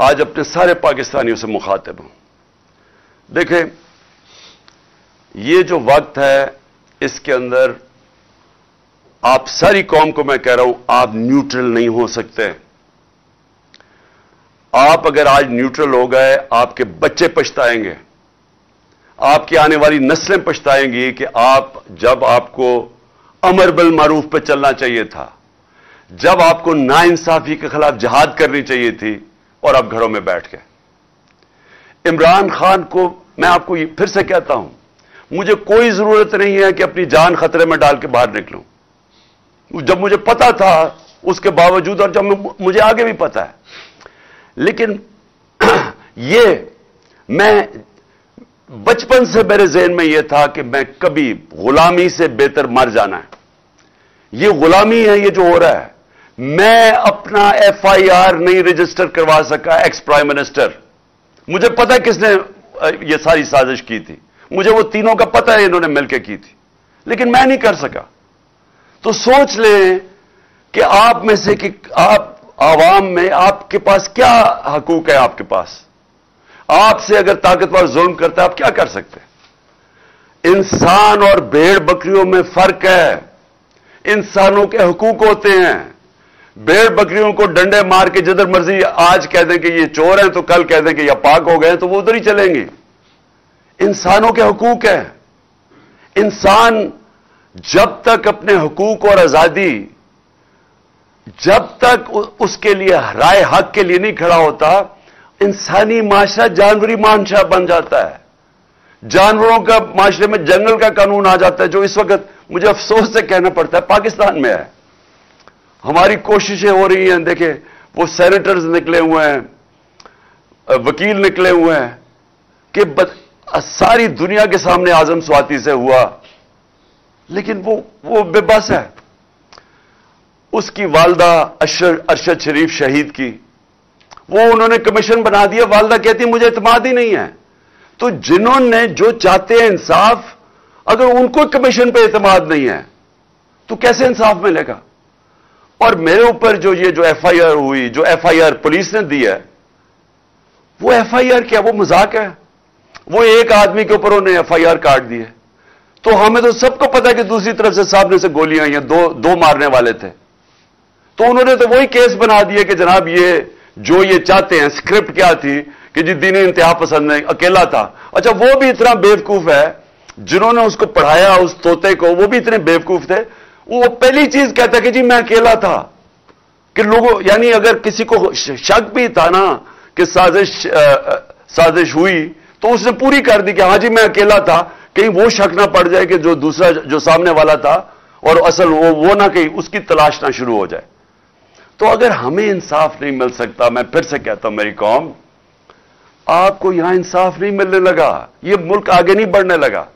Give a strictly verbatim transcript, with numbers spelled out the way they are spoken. आज अपने सारे पाकिस्तानियों से मुखातिब हूं। देखें, ये जो वक्त है इसके अंदर आप सारी कौम को मैं कह रहा हूं, आप न्यूट्रल नहीं हो सकते। आप अगर आज न्यूट्रल हो गए आपके बच्चे पछताएंगे, आपकी आने वाली नस्लें पछताएंगी कि आप जब आपको अमर बिल मारूफ पर चलना चाहिए था, जब आपको नाइंसाफी के खिलाफ जहाद करनी चाहिए थी और आप घरों में बैठ गए। इमरान खान को मैं आपको फिर से कहता हूं, मुझे कोई जरूरत नहीं है कि अपनी जान खतरे में डाल के बाहर निकलूं, जब मुझे पता था उसके बावजूद और जब मुझे आगे भी पता है। लेकिन ये मैं बचपन से मेरे ज़हन में यह था कि मैं कभी गुलामी से बेहतर मर जाना है। ये गुलामी है ये जो हो रहा है। मैं अपना एफ आई आर नहीं रजिस्टर करवा सका एक्स प्राइम मिनिस्टर, मुझे पता है किसने ये सारी साजिश की थी, मुझे वो तीनों का पता है इन्होंने मिलकर की थी, लेकिन मैं नहीं कर सका। तो सोच लें कि आप में से कि आप आवाम में आपके पास क्या हकूक है। आपके पास आपसे अगर ताकतवर जुल्म करता है आप क्या कर सकते हैं। इंसान और भेड़ बकरियों में फर्क है। इंसानों के हकूक होते हैं। भेड़ बकरियों को डंडे मार के जिधर मर्जी आज कह दें कि ये चोर हैं तो कल कह दें कि ये पाक हो गए तो वो उधर ही चलेंगे। इंसानों के हकूक है। इंसान जब तक अपने हकूक और आजादी जब तक उसके लिए राय हक के लिए नहीं खड़ा होता, इंसानी माशरा जानवरी माशरा बन जाता है। जानवरों का माशरे में जंगल का कानून आ जाता है, जो इस वक्त मुझे अफसोस से कहना पड़ता है पाकिस्तान में है। हमारी कोशिशें हो रही हैं। देखें, वो सेनेटर्स निकले हुए हैं, वकील निकले हुए हैं कि सारी दुनिया के सामने आजम स्वाति से हुआ, लेकिन वो वो बेबस है। उसकी वालदा अरशद शरीफ शहीद की, वो उन्होंने कमीशन बना दिया। वालदा कहती मुझे इत्मीनान ही नहीं है। तो जिन्होंने जो चाहते हैं इंसाफ, अगर उनको कमीशन पे इत्मीनान नहीं है तो कैसे इंसाफ मिलेगा। और मेरे ऊपर जो ये जो एफ आई आर हुई, जो एफ आई आर पुलिस ने दी है, वो एफ आई आर क्या, वो मजाक है। वो एक आदमी के ऊपर उन्हें एफ आई आर काट दी है। तो हमें तो सबको पता है कि दूसरी तरफ से सामने से गोलियां आई हैं, दो, दो मारने वाले थे। तो उन्होंने तो वही केस बना दिया कि जनाब ये जो ये चाहते हैं, स्क्रिप्ट क्या थी कि जी दीनी इंतहा पसंद नहीं, अकेला था। अच्छा, वो भी इतना बेवकूफ है, जिन्होंने उसको पढ़ाया उस तोते को, वो भी इतने बेवकूफ थे। वो पहली चीज कहता कि जी मैं अकेला था, कि लोगों यानी अगर किसी को शक भी था ना कि साजिश आ, साजिश हुई तो उसने पूरी कर दी कि हाँ जी मैं अकेला था, कहीं वो शक ना पड़ जाए कि जो दूसरा जो सामने वाला था और असल वो वो ना कहीं उसकी तलाश ना शुरू हो जाए। तो अगर हमें इंसाफ नहीं मिल सकता, मैं फिर से कहता हूं मेरी कौम, आपको यहां इंसाफ नहीं मिलने लगा, यह मुल्क आगे नहीं बढ़ने लगा।